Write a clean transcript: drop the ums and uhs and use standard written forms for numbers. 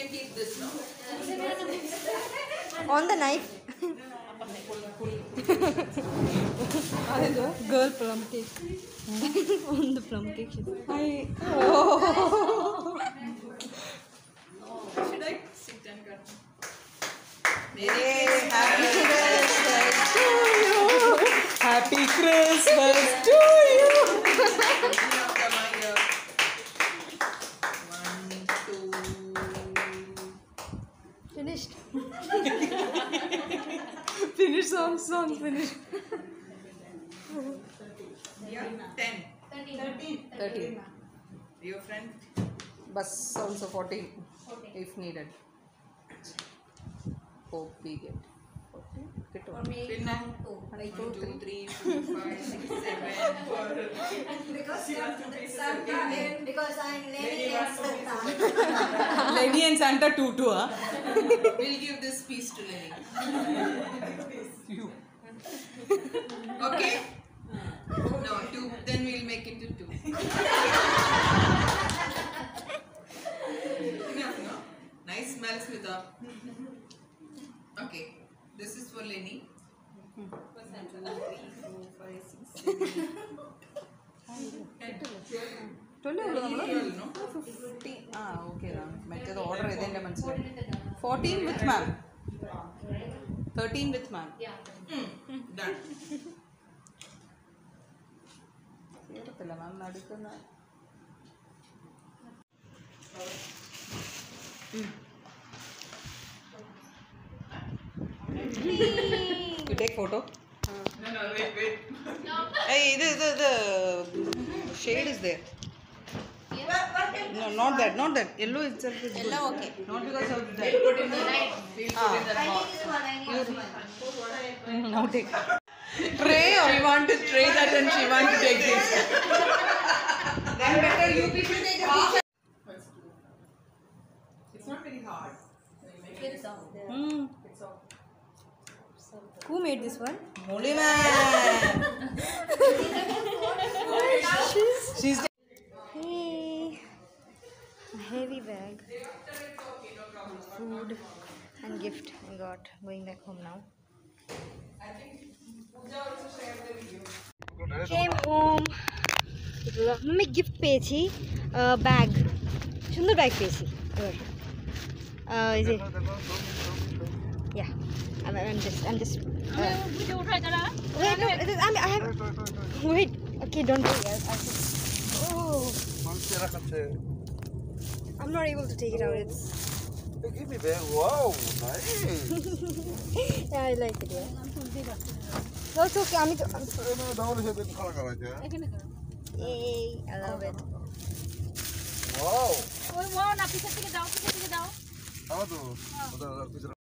can keep this now. On the knife. Girl plum cake. On the plum cake. Hi. Oh. Should I sit and cut? Happy Christmas to you. Happy Christmas to you. Finished. Finish song, finish. Yeah, 10. 13. Your friend? Bus also 14. If needed. Hope we get 14. Get on. 1, 2, 3, 4, 5, 6, 7, 4. Because I'm Lady and Santa. Lady and Santa 2, huh? We'll give this piece to Lady. You. Okay? No, 2. Then we'll make it to 2. Enough, no? Nice smells with her. Okay. This is for Lenny. For Santa. 3, 4, 5, 6, 7, 8, 9, 10, 12, 15. Ah, okay. The order is in lemon. 14 with ma'am. 13 with ma'am. Yeah. Done. You take photo? No, wait. No. Hey, the shade is there. Yeah. No, not that. Yellow itself is yellow, good. Okay. Not because of that. We'll put in the light. I need this one. Now take it. Tray or you want to tray that and she wants to take this? Then better you people take a picture. It's not very hard. It's off. It's off. Who made this one? Holy man! She's hey! A heavy bag. Food and gift I got. Going back home now. Came home. Mummy gift pay thi. Bag. Shundar bag pay thi. Is it? Yeah. I'm just. Wait, no, I have. Wait, okay, don't do it. Oh. I'm not able to take it out. It's. Give me that. Wow, nice. Yeah, I like it. Yeah. No, it's okay. Yay! I love it. Wow. Wow, na pizza take it down.